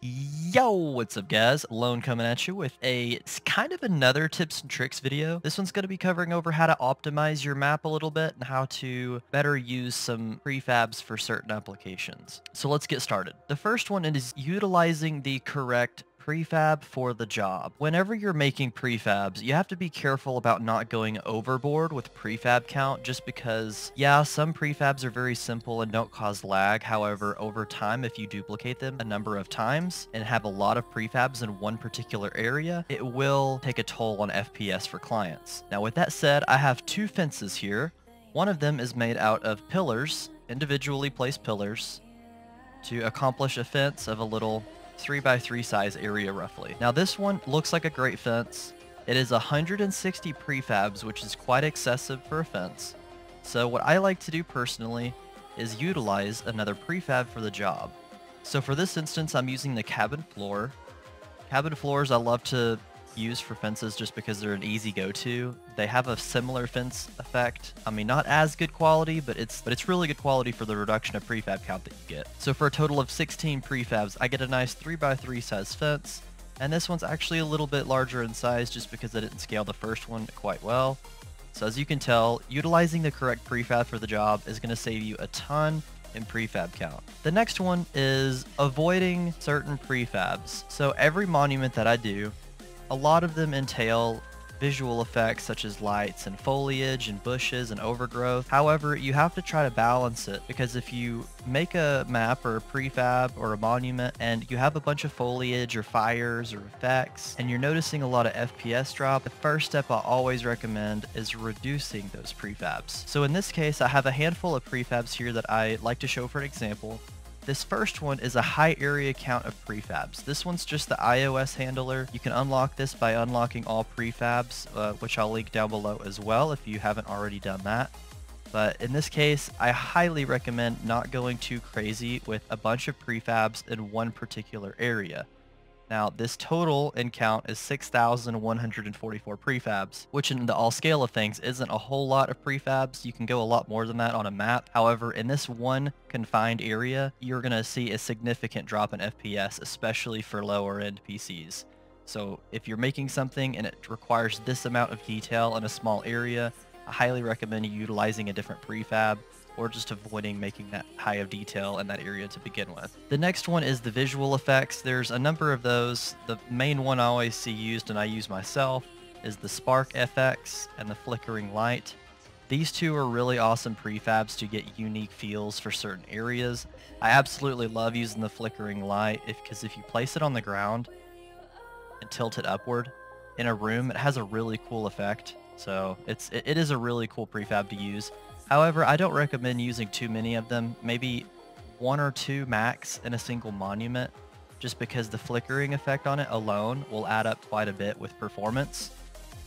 Yo, what's up guys? Lone coming at you with a kind of another tips and tricks video. This one's going to be covering over how to optimize your map a little bit and how to better use some prefabs for certain applications. So let's get started. The first one is utilizing the correct prefab for the job. Whenever you're making prefabs, you have to be careful about not going overboard with prefab count, just because, yeah, some prefabs are very simple and don't cause lag. However, over time, if you duplicate them a number of times and have a lot of prefabs in one particular area, it will take a toll on FPS for clients. Now, with that said, I have two fences here. One of them is made out of pillars, individually placed pillars, to accomplish a fence of a little 3x3 size area roughly. Now this one looks like a great fence. It is 160 prefabs, which is quite excessive for a fence. So what I like to do personally is utilize another prefab for the job. So for this instance, I'm using the cabin floor. Cabin floors I love to use for fences just because they're an easy go-to. They have a similar fence effect. I mean, not as good quality, but it's really good quality for the reduction of prefab count that you get. So for a total of 16 prefabs, I get a nice 3x3 size fence, and this one's actually a little bit larger in size just because I didn't scale the first one quite well. So as you can tell, utilizing the correct prefab for the job is going to save you a ton in prefab count. The next one is avoiding certain prefabs. So every monument that I do, a lot of them entail visual effects such as lights and foliage and bushes and overgrowth. However, you have to try to balance it, because if you make a map or a prefab or a monument and you have a bunch of foliage or fires or effects and you're noticing a lot of FPS drop, the first step I always recommend is reducing those prefabs. So in this case, I have a handful of prefabs here that I like to show for an example. This first one is a high area count of prefabs. This one's just the iOS handler. You can unlock this by unlocking all prefabs, which I'll link down below as well if you haven't already done that. But in this case, I highly recommend not going too crazy with a bunch of prefabs in one particular area. Now, this total in count is 6,144 prefabs, which in the all scale of things isn't a whole lot of prefabs. You can go a lot more than that on a map. However, in this one confined area, you're going to see a significant drop in FPS, especially for lower end PCs. So if you're making something and it requires this amount of detail in a small area, I highly recommend utilizing a different prefab, or just avoiding making that high of detail in that area to begin with. The next one is the visual effects. There's a number of those. The main one I always see used, and I use myself, is the Spark FX and the flickering light. These two are really awesome prefabs to get unique feels for certain areas. I absolutely love using the flickering light because if you place it on the ground and tilt it upward in a room, it has a really cool effect. So it is a really cool prefab to use. However, I don't recommend using too many of them, maybe one or two max in a single monument, just because the flickering effect on it alone will add up quite a bit with performance.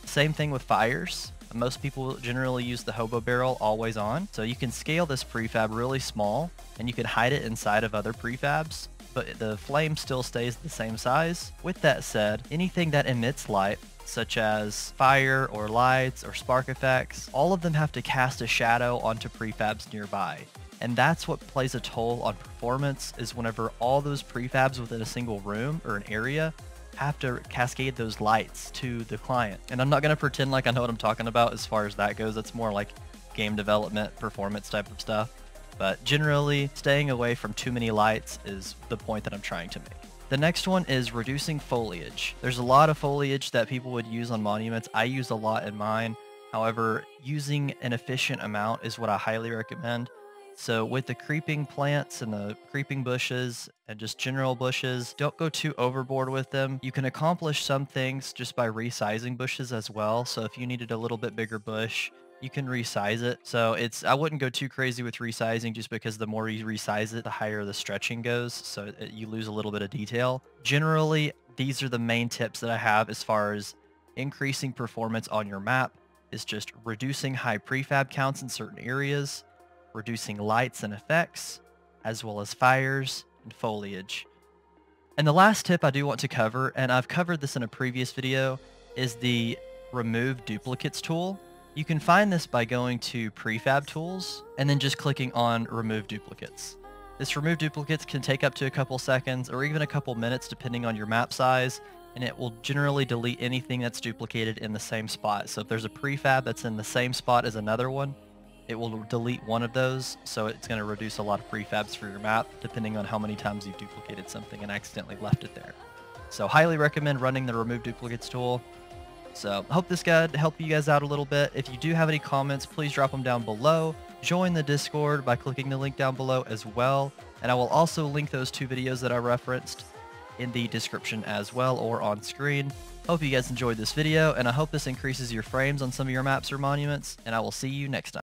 Same thing with fires. Most people generally use the hobo barrel always on, so you can scale this prefab really small and you can hide it inside of other prefabs, but the flame still stays the same size. With that said, anything that emits light, such as fire or lights or spark effects, all of them have to cast a shadow onto prefabs nearby. And that's what plays a toll on performance, is whenever all those prefabs within a single room or an area have to cascade those lights to the client. And I'm not going to pretend like I know what I'm talking about as far as that goes. That's more like game development, performance type of stuff. But generally, staying away from too many lights is the point that I'm trying to make. The next one is reducing foliage. There's a lot of foliage that people would use on monuments. I use a lot in mine. However, using an efficient amount is what I highly recommend. So with the creeping plants and the creeping bushes and just general bushes, don't go too overboard with them. You can accomplish some things just by resizing bushes as well. So if you needed a little bit bigger bush, you can resize it. So I wouldn't go too crazy with resizing, just because the more you resize it, the higher the stretching goes. So you lose a little bit of detail. Generally, these are the main tips that I have as far as increasing performance on your map, is just reducing high prefab counts in certain areas, reducing lights and effects, as well as fires and foliage. And the last tip I do want to cover, and I've covered this in a previous video, is the Remove Duplicates tool. You can find this by going to Prefab Tools and then just clicking on Remove Duplicates. This remove duplicates can take up to a couple seconds or even a couple minutes depending on your map size, and it will generally delete anything that's duplicated in the same spot. So if there's a prefab that's in the same spot as another one, it will delete one of those, so it's going to reduce a lot of prefabs for your map depending on how many times you've duplicated something and accidentally left it there. So highly recommend running the remove duplicates tool. So I hope this guide helped you guys out a little bit. If you do have any comments, please drop them down below. Join the Discord by clicking the link down below as well. And I will also link those two videos that I referenced in the description as well, or on screen. Hope you guys enjoyed this video, and I hope this increases your frames on some of your maps or monuments, and I will see you next time.